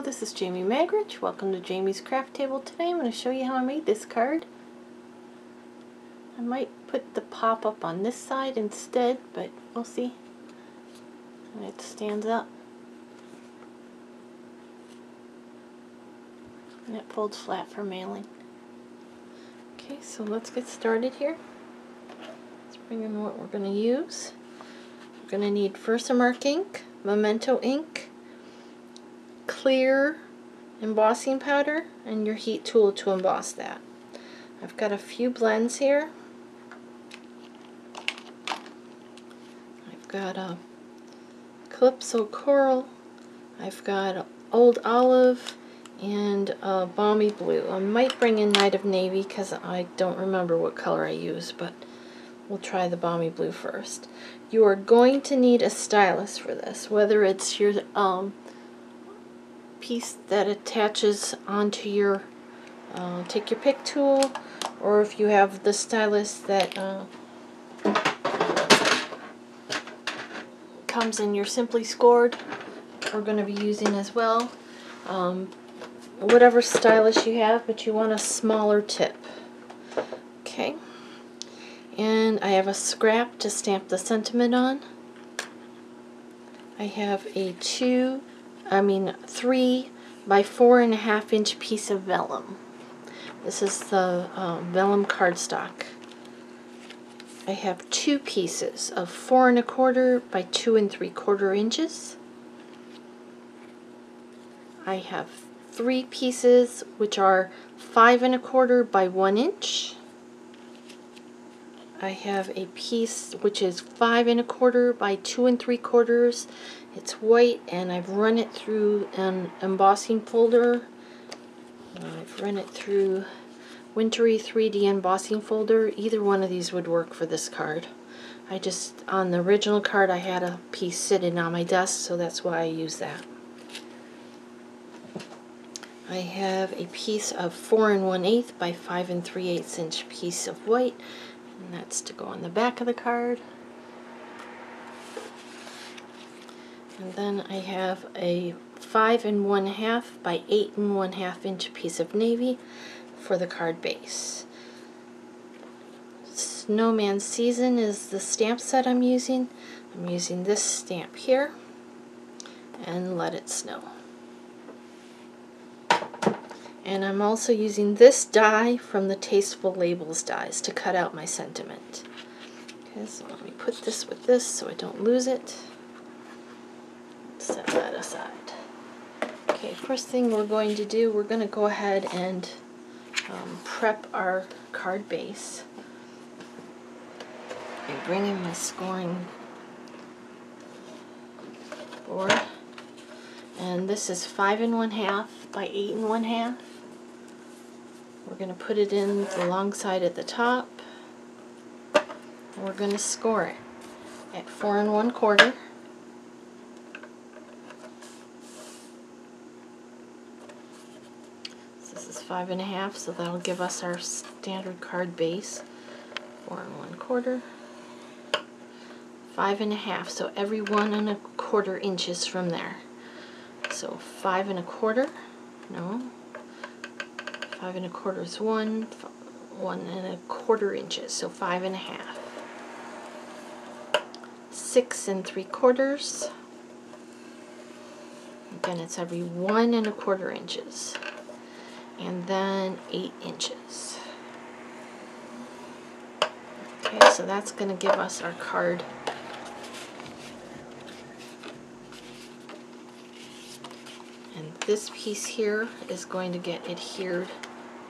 Hello, this is Jamie Magrich. Welcome to Jamie's Craft Table. Today I'm going to show you how I made this card. I might put the pop up on this side instead, but we'll see. And it stands up. And it folds flat for mailing. Okay, so let's get started here. Let's bring in what we're going to use. We're going to need Versamark ink, Memento ink, clear embossing powder, and your heat tool to emboss that. I've got a few blends here. I've got a Calypso Coral, I've got Old Olive, and a Balmy Blue. I might bring in Night of Navy because I don't remember what color I used, but we'll try the Balmy Blue first. You are going to need a stylus for this, whether it's your piece that attaches onto your take your pick tool, or if you have the stylus that comes in your Simply Scored, we're going to be using as well. Whatever stylus you have, but you want a smaller tip. Okay, and I have a scrap to stamp the sentiment on. I have a 3 by 4.5 inch piece of vellum. This is the vellum cardstock. I have two pieces of 4 1/4 by 2 3/4 inches. I have three pieces which are 5 1/4 by 1 inch. I have a piece which is 5 1/4 by 2 3/4. It's white, and I've run it through an embossing folder. I've run it through Wintry 3D embossing folder. Either one of these would work for this card. I just, on the original card, I had a piece sitting on my desk, so that's why I use that. I have a piece of 4 1/8 by 5 3/8 inch piece of white. And that's to go on the back of the card. And then I have a 5 1/2 by 8 1/2 inch piece of navy for the card base. Snowman Season is the stamp set I'm using. I'm using this stamp here and Let It Snow. And I'm also using this die from the Tasteful Labels dies to cut out my sentiment. Okay, so let me put this with this so I don't lose it. Set that aside. Okay, first thing we're going to do, we're going to go ahead and prep our card base. I bring in my scoring board. And this is 5 1/2 by 8 1/2. We're going to put it in the long side at the top. And we're going to score it at 4 1/4. So this is 5 1/2, so that'll give us our standard card base. 4 1/4. 5 1/2, so every 1 1/4 inches from there. So 5 1/4. No. 5 1/4 is 1 1 1/4 inches, so 5 1/2. 6 3/4. Again, it's every 1 1/4 inches. And then 8 inches. Okay, so that's going to give us our card. And this piece here is going to get adhered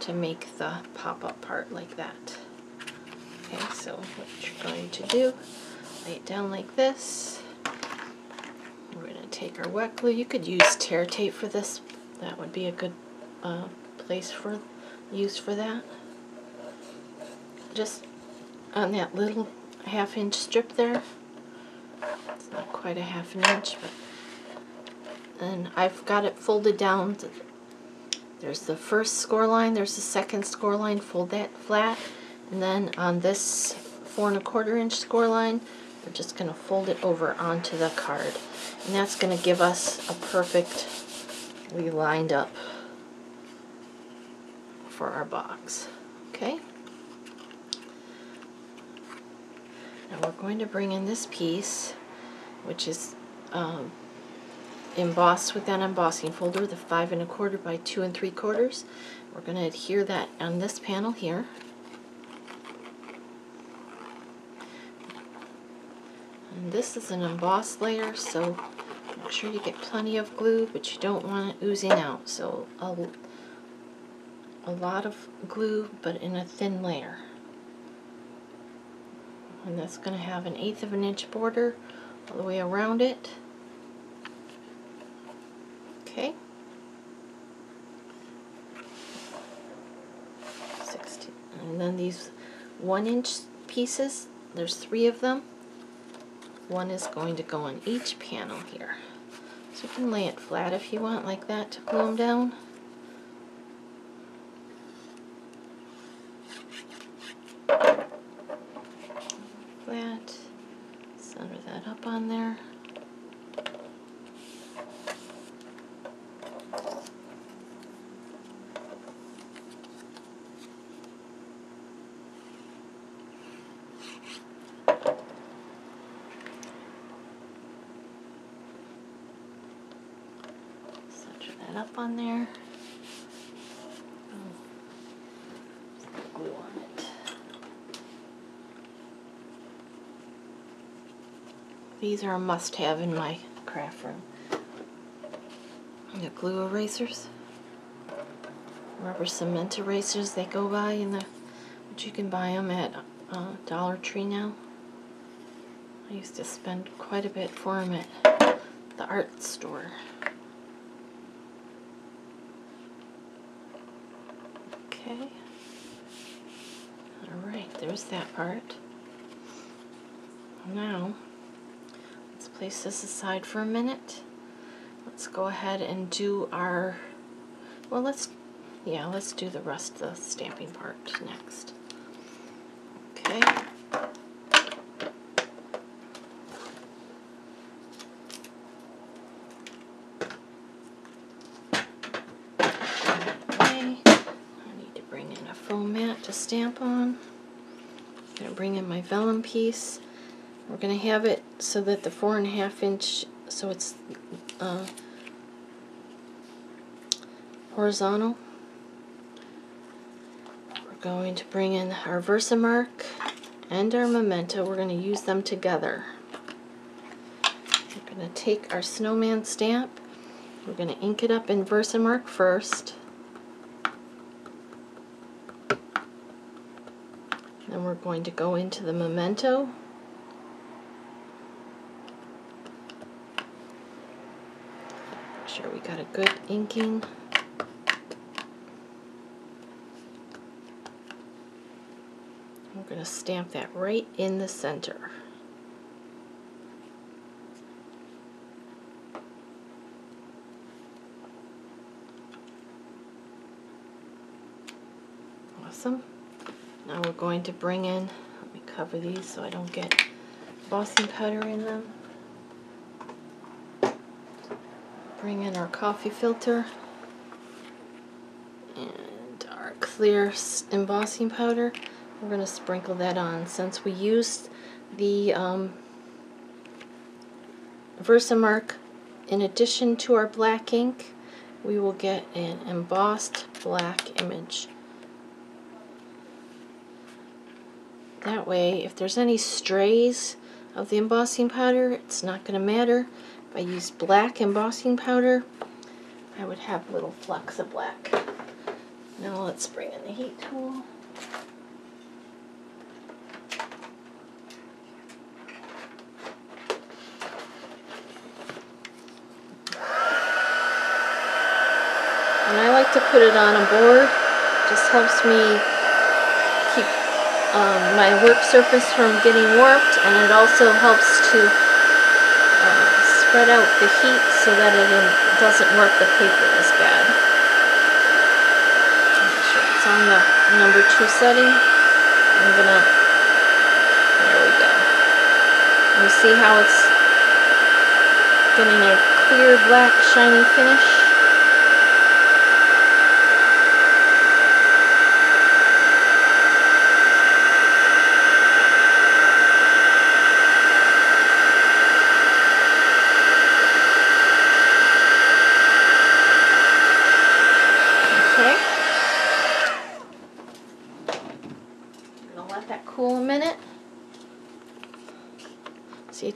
to make the pop-up part like that. Okay, so what you're going to do, lay it down like this. We're going to take our wet glue. You could use tear tape for this. That would be a good place for use for that. Just on that little 1/2 inch strip there. It's not quite 1/2 inch, but. And I've got it folded down. There's the first score line, there's the second score line, fold that flat, and then on this 4 1/4 inch score line, we're just going to fold it over onto the card, and that's going to give us a perfect we lined up for our box. Okay. Now we're going to bring in this piece, which is embossed with that embossing folder, the 5 1/4 by 2 3/4. We're going to adhere that on this panel here. And this is an embossed layer, so make sure you get plenty of glue, but you don't want it oozing out. So a lot of glue, but in a thin layer. And that's going to have an 1/8 of an inch border all the way around it. Okay. 16. And then these 1-inch pieces, there's 3 of them. One is going to go on each panel here. So you can lay it flat if you want, like that, to glue them down. Flat. Center that up on there. On there. Oh. Glue on it. These are a must-have in my craft room. The glue erasers, rubber cement erasers. They go by in the, but you can buy them at Dollar Tree now. I used to spend quite a bit for them at the art store. Okay. Alright, there's that part. Now, let's place this aside for a minute. Let's go ahead and do our, well, let's do the rest of the stamping part next. Okay. Stamp on. I'm going to bring in my vellum piece. We're going to have it so that the 4 1/2 inch, so it's horizontal. We're going to bring in our Versamark and our Memento. We're going to use them together. We're going to take our snowman stamp. We're going to ink it up in Versamark first. Then we're going to go into the Memento. Make sure we got a good inking. We're going to stamp that right in the center. Awesome. Now we're going to bring in, let me cover these so I don't get embossing powder in them. Bring in our coffee filter and our clear embossing powder. We're going to sprinkle that on. Since we used the Versamark in addition to our black ink, we will get an embossed black image. That way, if there's any strays of the embossing powder, it's not going to matter. If I use black embossing powder, I would have little flecks of black. Now let's bring in the heat tool. And I like to put it on a board. It just helps me keep my work surface from getting warped, and it also helps to spread out the heat so that it doesn't warp the paper as bad. Make sure it's on the number 2 setting. I'm gonna, there we go. You see how it's getting a clear black shiny finish?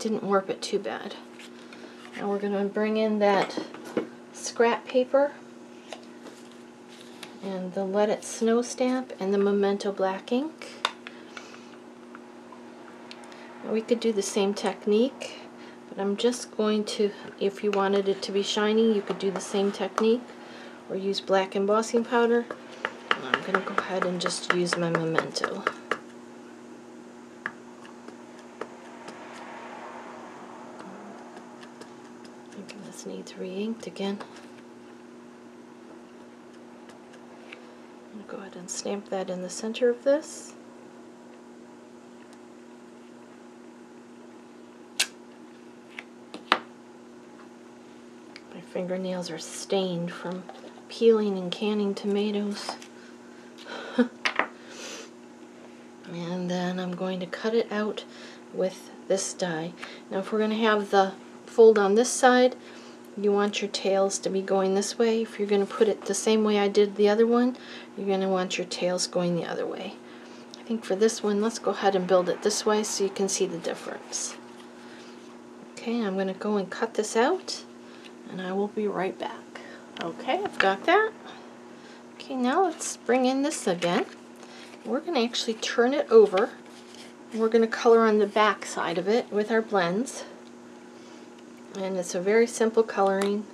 didn't warp it too bad. Now we're going to bring in that scrap paper and the Let It Snow stamp and the Memento black ink. Now we could do the same technique, but I'm just going to, if you wanted it to be shiny, you could do the same technique or use black embossing powder. And I'm going to go ahead and just use my Memento. Needs re-inked again. I'm going to go ahead and stamp that in the center of this. My fingernails are stained from peeling and canning tomatoes. And then I'm going to cut it out with this die. Now if we're going to have the fold on this side, you want your tails to be going this way. If you're going to put it the same way I did the other one, you're going to want your tails going the other way. I think for this one, let's go ahead and build it this way so you can see the difference. Okay, I'm going to go and cut this out, and I will be right back. Okay, I've got that. Okay, now let's bring in this again. We're going to actually turn it over. We're going to color on the back side of it with our blends. And it's a very simple coloring.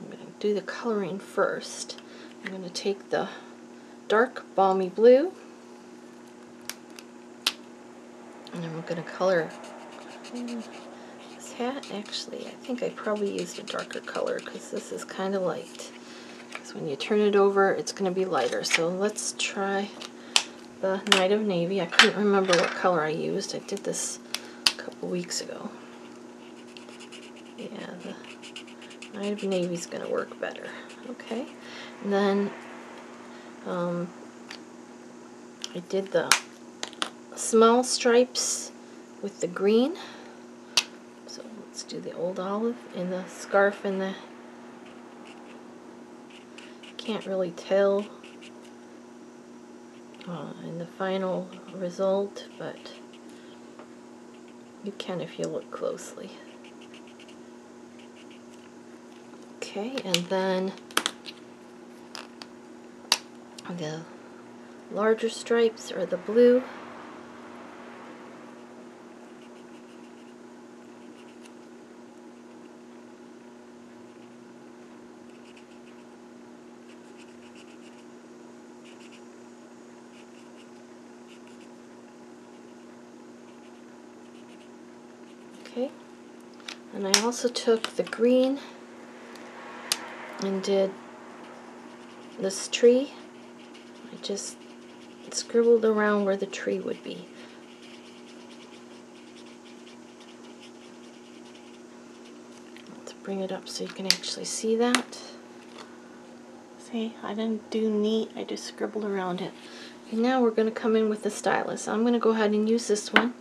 I'm going to do the coloring first. I'm going to take the dark balmy blue, and I'm going to color this hat. Actually, I think I probably used a darker color because this is kind of light. Because when you turn it over, it's going to be lighter. So let's try the Night of Navy. I couldn't remember what color I used. I did this couple weeks ago. Yeah, the Night of Navy's going to work better. Okay, and then I did the small stripes with the green. So let's do the Old Olive and the scarf and the... Can't really tell in the final result, but you can if you look closely. Okay, and then the larger stripes are the blue. And I also took the green and did this tree. I just scribbled around where the tree would be. Let's bring it up so you can actually see that. See, I didn't do neat, I just scribbled around it. And now we're going to come in with the stylus. I'm going to go ahead and use this one.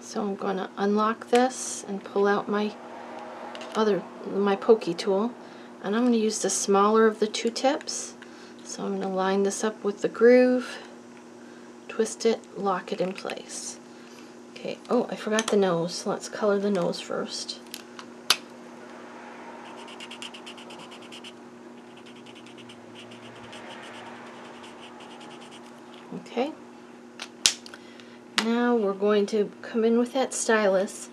So I'm going to unlock this and pull out my pokey tool, and I'm going to use the smaller of the two tips. So I'm going to line this up with the groove, twist it, lock it in place. Okay. Oh, I forgot the nose. So let's color the nose first. Okay. Now we're going to come in with that stylus,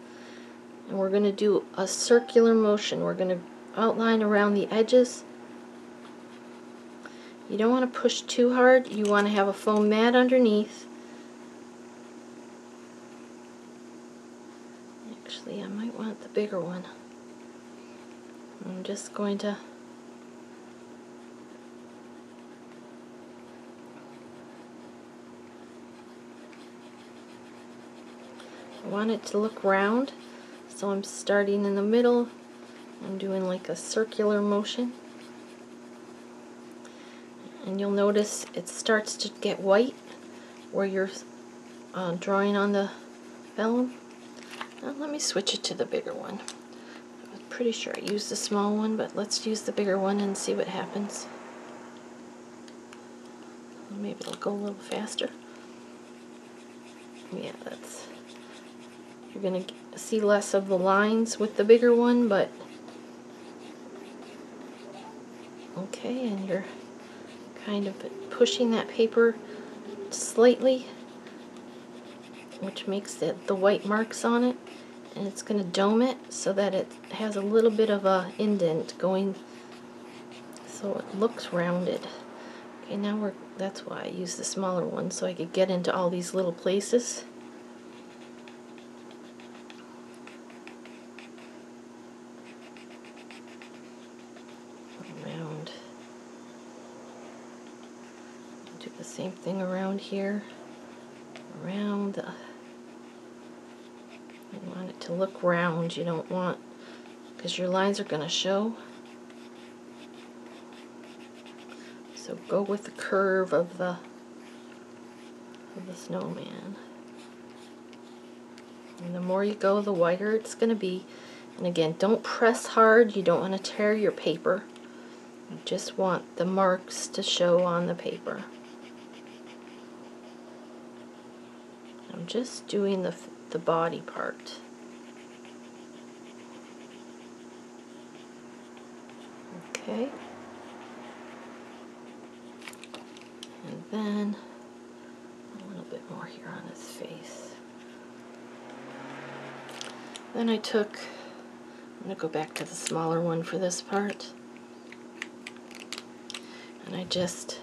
and we're going to do a circular motion. We're going to outline around the edges. You don't want to push too hard. You want to have a foam mat underneath. Actually, I might want the bigger one. I'm just going to want it to look round, so I'm starting in the middle. I'm doing like a circular motion, and you'll notice it starts to get white where you're drawing on the vellum. Now let me switch it to the bigger one. I was pretty sure I used the small one, but let's use the bigger one and see what happens. Maybe it'll go a little faster. yeah, that's, you're gonna see less of the lines with the bigger one, but okay, and you're kind of pushing that paper slightly, which makes the white marks on it, and it's going to dome it so that it has a little bit of a indent going, so it looks rounded. Okay, now we're, that's why I use the smaller one, so I could get into all these little places. Around. Do the same thing around here. Around the, you want it to look round, you don't want, because your lines are going to show. So go with the curve of the snowman. And the more you go, the whiter it's going to be. And again, don't press hard, you don't want to tear your paper. You just want the marks to show on the paper. I'm just doing the body part. Okay. And then a little bit more here on his face. Then I took, I'm going to go back to the smaller one for this part. And I just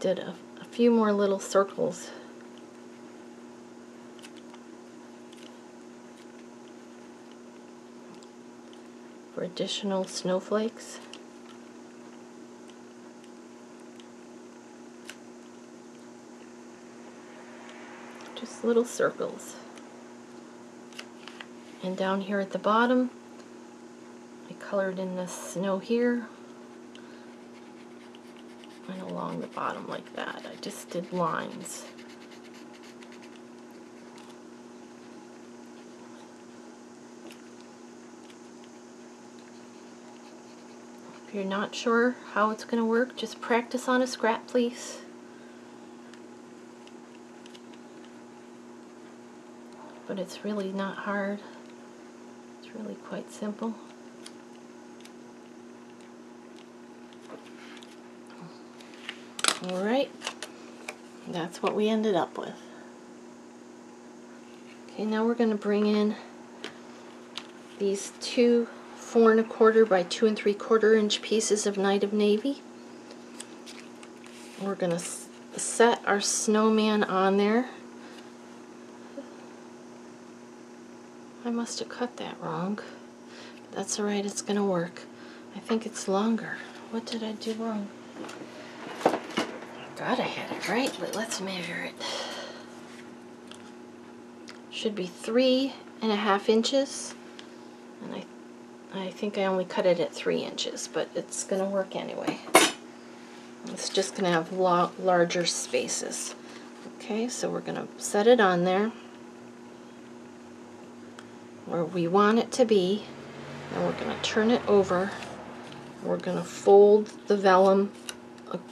did a few more little circles. For additional snowflakes. Just little circles. And down here at the bottom, I colored in the snow here. And along the bottom like that. I just did lines. If you're not sure how it's going to work, just practice on a scrap piece. But it's really not hard. It's really quite simple. Alright, that's what we ended up with. Okay, now we're going to bring in these two 4 1/4 by 2 3/4 inch pieces of Night of Navy. We're going to set our snowman on there. I must have cut that wrong. That's alright, it's going to work. I think it's longer. What did I do wrong? God, I had it right, but let's measure it. Should be 3 1/2 inches. And I think I only cut it at 3 inches, but it's going to work anyway. It's just going to have larger spaces. Okay, so we're going to set it on there where we want it to be, and we're going to turn it over. We're going to fold the vellum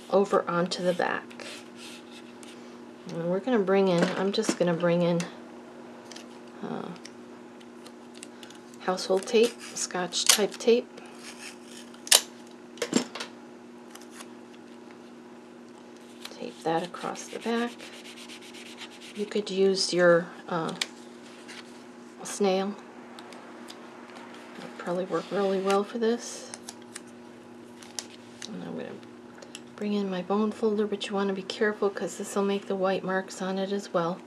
over onto the back. And we're going to bring in, I'm just going to bring in household tape, Scotch type tape. Tape that across the back. You could use your snail. It'll probably work really well for this. And I'm going to bring in my bone folder, but you want to be careful because this will make the white marks on it as well.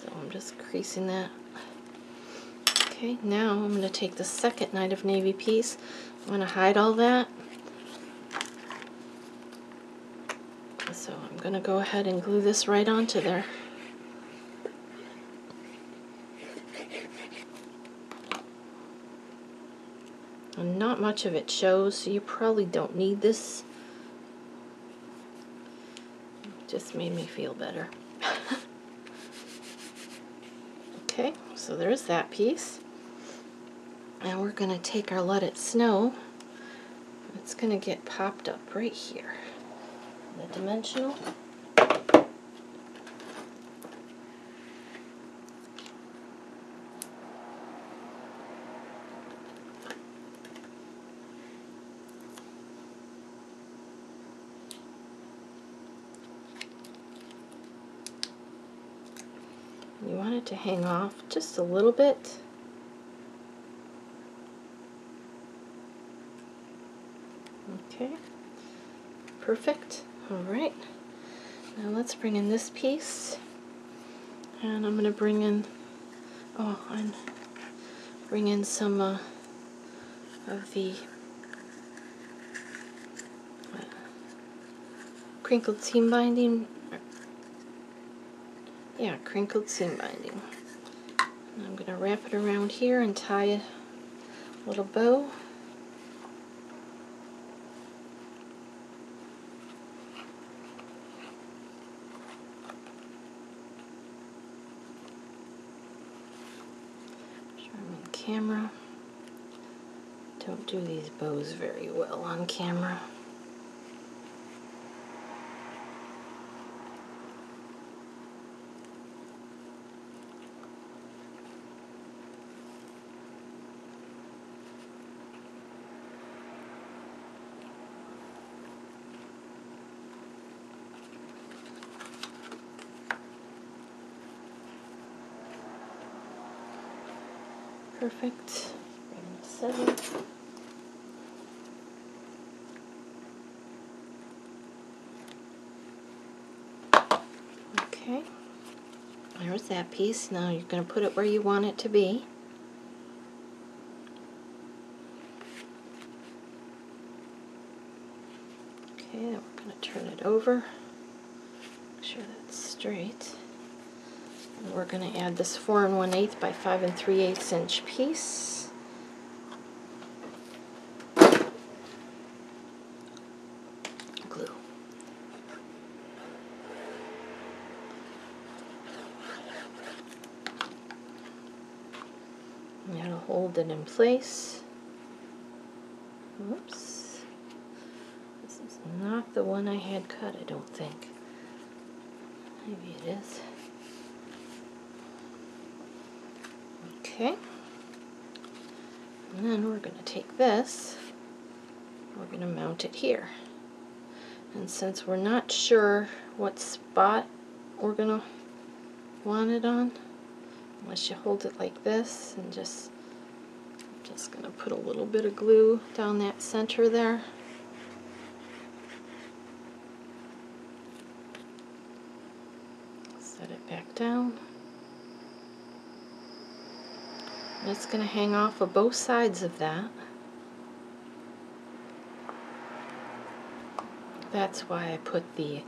So I'm just creasing that. Okay, now I'm going to take the second Night of Navy piece. I'm going to hide all that. So I'm going to go ahead and glue this right onto there. And not much of it shows, so you probably don't need this. It just made me feel better. Okay, so there's that piece. Now we're going to take our Let It Snow. It's going to get popped up right here. The dimensional. it to hang off just a little bit. Okay, perfect. All right, now let's bring in this piece, and I'm going to bring in, bring in some of the crinkled seam binding. Yeah, crinkled seam binding. And I'm going to wrap it around here and tie a little bow. Camera. Don't do these bows very well on camera. Perfect. Bring this over. Okay. There's that piece. Now you're going to put it where you want it to be. Okay, then we're going to turn it over. Make sure that's straight. We're going to add this 4 1/8 by 5 3/8 inch piece. Glue. And that'll hold it in place. Oops. This is not the one I had cut, I don't think. Maybe it is. Okay, and then we're going to take this, we're going to mount it here. And since we're not sure what spot we're going to want it on, unless you hold it like this and I'm just going to put a little bit of glue down that center there. Set it back down. And it's going to hang off of both sides of that. That's why I put the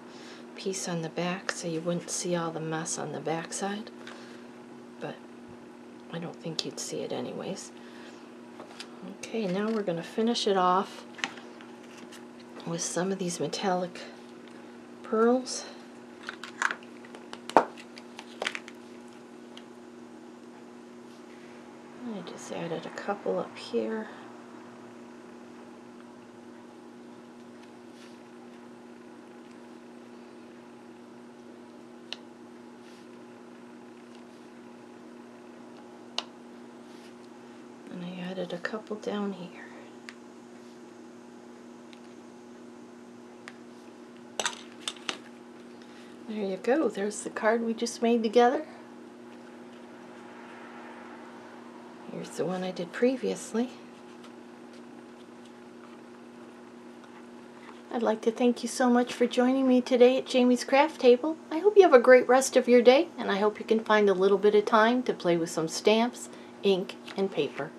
piece on the back, so you wouldn't see all the mess on the back side. But I don't think you'd see it anyways. Okay, now we're going to finish it off with some of these metallic pearls. Added a couple up here. And I added a couple down here. There you go. There's the card we just made together. Here's the one I did previously. I'd like to thank you so much for joining me today at Jamie's Craft Table. I hope you have a great rest of your day, and I hope you can find a little bit of time to play with some stamps, ink, and paper.